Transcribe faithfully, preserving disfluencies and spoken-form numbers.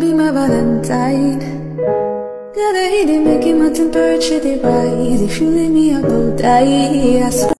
Be my valentine. Gotta hit it, make it mountain birch at the right. If you leave me, I'll go die. I